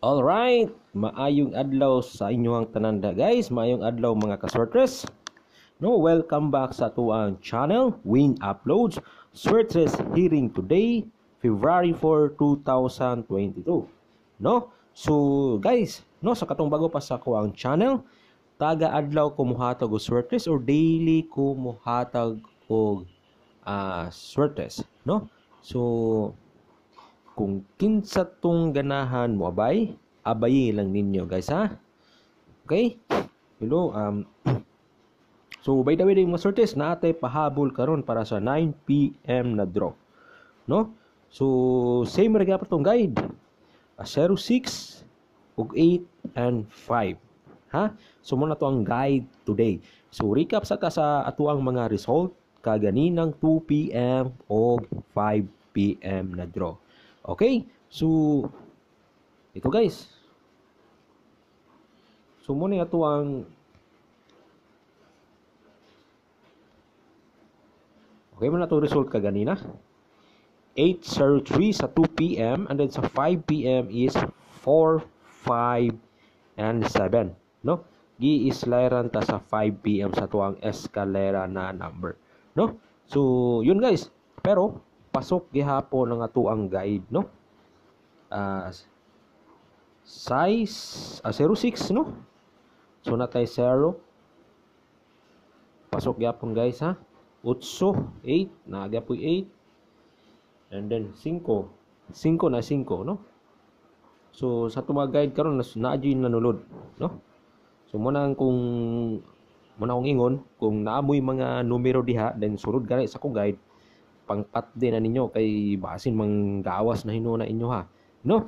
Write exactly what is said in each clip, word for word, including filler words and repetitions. Alright, maayong adlaw sa inyong tananda guys, maayong adlaw mga ka-Swertres. No, welcome back sa tuang channel, Wing Uploads. Swertres hearing today, February four, two thousand twenty-two. No, so guys, no, sa katong bago pa sa kuang channel, taga adlaw kumuhatag og Swertres or daily kumuhatag og uh, Swertres, no? So kung kinsa tong ganahan mo abay, abayi lang ninyo guys ha. Okay? Hello um so by the way mga Swertres, naatay pahabol karon para sa nine p m na draw. No? So same ra gyapon tong guide. A zero six ug eight and five. Ha? So mo na to ang guide today. So recap sa ka sa atuang mga result kaganinang two p m og five p m na draw. Okay, so ito guys. So muna ito ang okay muna ito result ka ganina. eight zero three sa two p m and then sa five p m is four, five, and seven. No? Gi-islairan ta sa five p m sa tuang eskalera na number. No? So yun guys. Pero pasok gihapon ng ato ang guide, no? Uh, size, uh, zero six, no? So, natay zero. Pasok gihapon, guys, ha? eight, eight. Nagapoy eight. And then, five. five na five, no? So, sa itong mga guide karon na-adyo yung nanulod, no? So, muna kung muna kong ingon, kung naamoy mga numero diha, then surod ka rin sa kong guide, pangpat din na ninyo kay basin manggawas na hinuna inyo ha, no?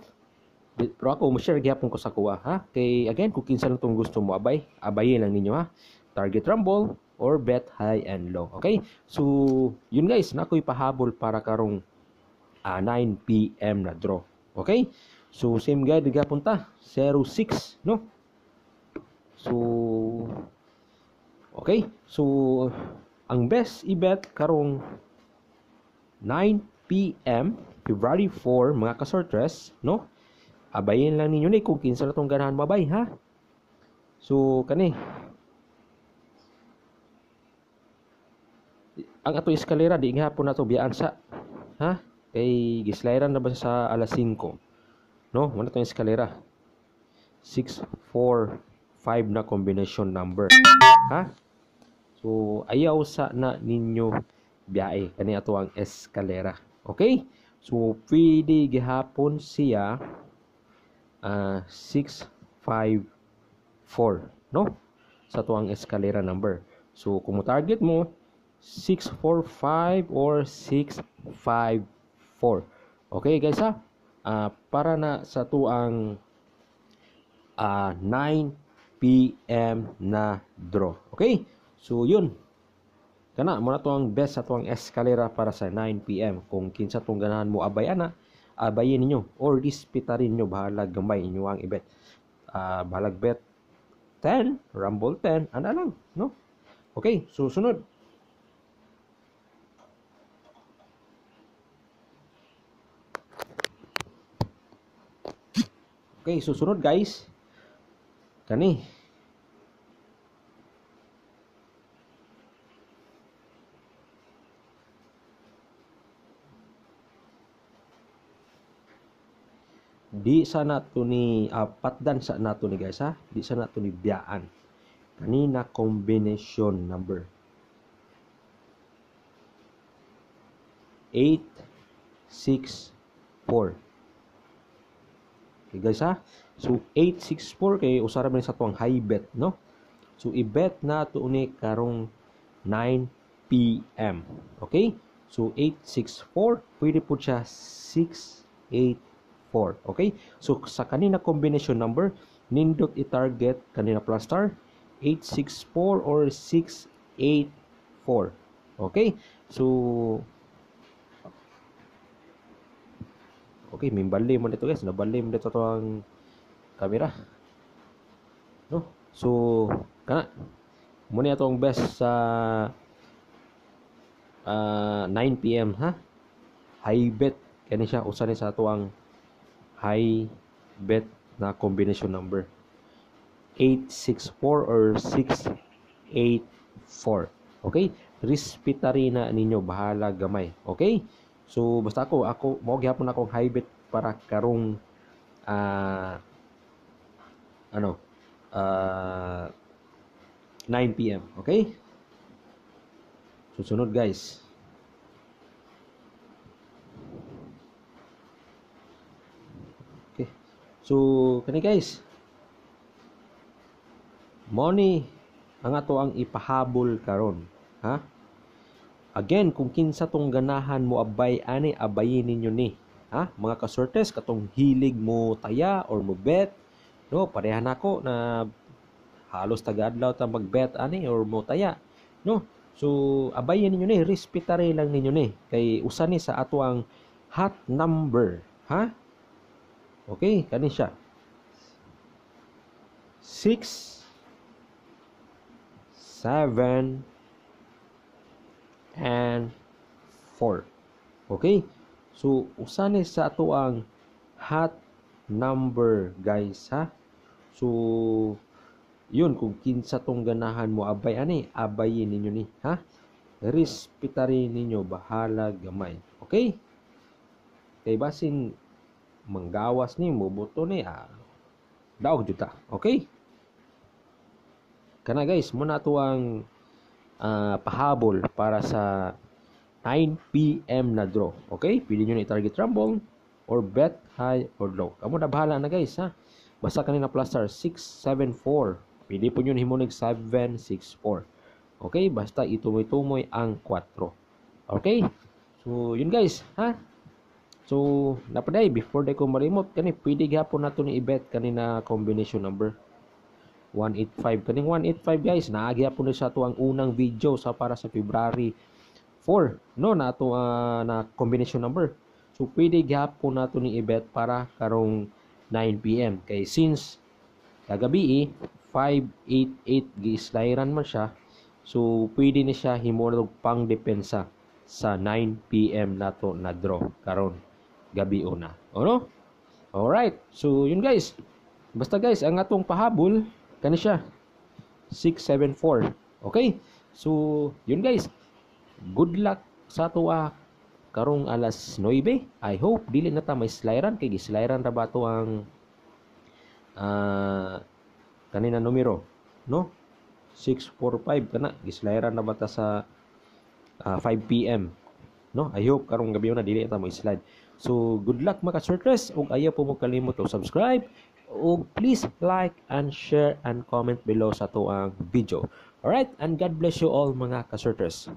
Pero ako mo share gyapon ko sa kuha ha, kay again kung kinsa lang tong gusto mo abay, abayin lang ninyo ha. Target rumble or bet high and low. Okay, so yun guys, nakoy pahabol para karong uh, nine p m na draw. Okay, so same guide gyapon ta zero six, no? So okay, so ang best i-bet karong nine p m February four mga ka-Swertres, no? Abayin lang ninyo ni kung kinsa na tong ganahan babay ha. So kani ang ato eskalera di gihapon nato biyaan sa ha kay gislairan na ba sa alas five, no? Muna tong eskalera six, four, five na combination number ha. So ayaw sa na ninyo biyahe kani ato ang eskalera. Okay, so pwede gihapon siya uh, six five four, no? Sa ato ang eskalera number. So kung target mo six four five or six five four. Okay guys ha, uh, para na sa ato ang uh, nine p m na draw. Okay, so yun kana mo na to ang best sa tuang eskalera para sa nine p m Kung kinsa tong ganahan mo abay ana, abayin niyo or dispitarin niyo bahalag gamay inyo ang ibet. Ah uh, bahalag bet ten, rumble ten, ana lang, no? Okay, so sunod. Okay, susunod guys. Kani di sana to ni apat uh, dan sa nato ni guys ha, di sana to ni biyaan kanina combination number eight six four. Okay guys ha, so eight six four kay usa ra man sa tuang high bet, no? So i-bet na to ni karong nine p m Okay, so eight six four pwede po siya six eight. Okay, so sa kanina combination number, nindot i-target kanina plus star eight six four or six eight four. Okay, so okay, mimbalay mo dito guys, nabalay mo dito ang camera, no? So kana muna itong best sa uh, nine p m ha, high bet kani siya usa ni sa tuang high bet na combination number. eight six four or six eight four. Okay? Respetari na ninyo. Bahala gamay. Okay? So, basta ako, ako mawag hapon akong hybrid para karong uh, ano, uh, nine p m Okay? Susunod, guys. Okay. So, kani guys. Money ang ato ang ipahabol karon, ha? Again, kung kinsa tong ganahan mo abay ani, abayin ninyo ni, ha? Mga ka-Swertres, katong hilig mo taya or mo bet, no? Parehan ako na halos tagadlaw ta magbet ani or mo taya, no? So, abayan ninyo ni, respetare lang ninyo ni. Kay usa ni sa ato ang hot number, ha? Okay, kani siya. six, seven, and four. Okay? So, usa ni sa ato ang hot number, guys, ha? So, yun, kung kinsa tong ganahan mo abay ani, abayin ninyo ni, ha? Respetarin ninyo, bahala gamay. Okay? Kay basin manggawas ni, mubuto ni, ah, daog juta. Okay? Kana guys, muna ito ang uh, pahabol para sa nine p m na draw. Okay? Pili nyo na i-target rumble or bet high or low. Kamu na bahala na guys, ha? Basta kanina plus star six seven four. Pili po nyo himunig seven six four. Okay? Basta itumoy-tumoy ang four. Okay? So, yun guys. Ha? So, napaday. Before day ko ma-remote, kani, pwede hapon na ito ni i-bet kanina combination number. one eight five. Kaning one eight five guys. Naagya po na sa ito ang unang video sa para sa February four. No? Na ito uh, na combination number. So, pwede hapon na ito ni i-bet para karong nine p m Kay since kagabi, five eight eight gi-slayran man siya, so pwede ni siya himolog pang depensa sa nine p m nato na draw karon gabi una, ano? Alright, so yun guys, basta guys ang atong pahabol kani siya six seven four. Okay, so yun guys, good luck sa tuwa karong alas nuwebe. I hope dili na ta may slayran kay gislayran ra ba to ang uh, kanina numero, no? six four five kana gislayran na ba ta sa uh, five p m no? I hope karong gabi na dili na ta may slide. So good luck mga Swertres, ug ayaw po mo kalimot og subscribe ug please like and share and comment below sa to ang video. All right, and God bless you all mga Swertres.